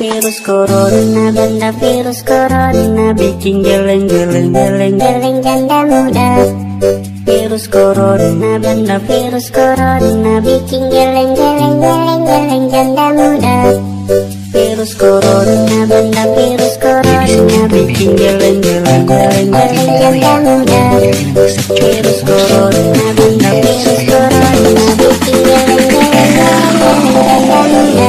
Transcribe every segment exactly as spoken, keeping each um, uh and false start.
virus corona, benda virus corona bikin geleng-geleng-geleng janda muda. Virus corona, benda virus corona bikin geleng-geleng-geleng janda muda. Virus corona, benda virus corona bikin geleng-geleng-geleng janda muda. Virus corona, benda virus corona bikin geleng-geleng-geleng janda muda.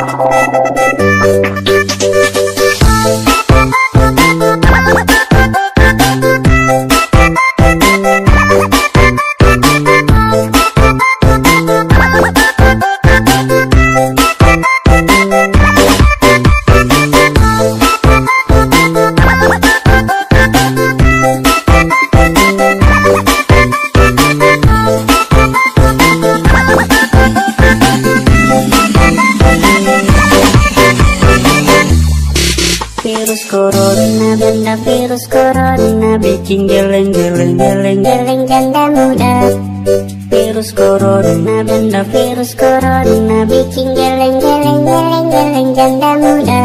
Virus corona, benda virus corona bikin geleng-geleng-geleng janda muda. Virus corona, benda virus corona bikin geleng-geleng-geleng janda muda.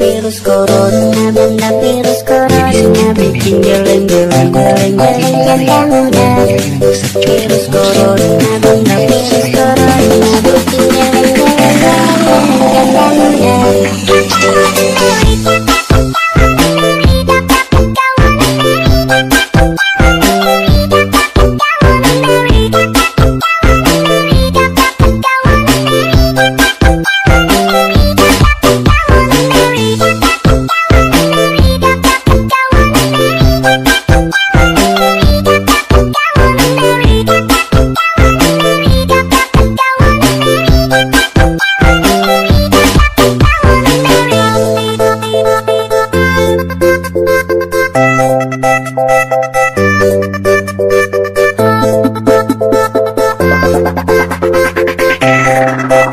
Virus corona, benda virus corona bikin geleng-geleng-geleng janda muda. Virus corona, benda virus corona bikin geleng-geleng-geleng janda muda. Bye.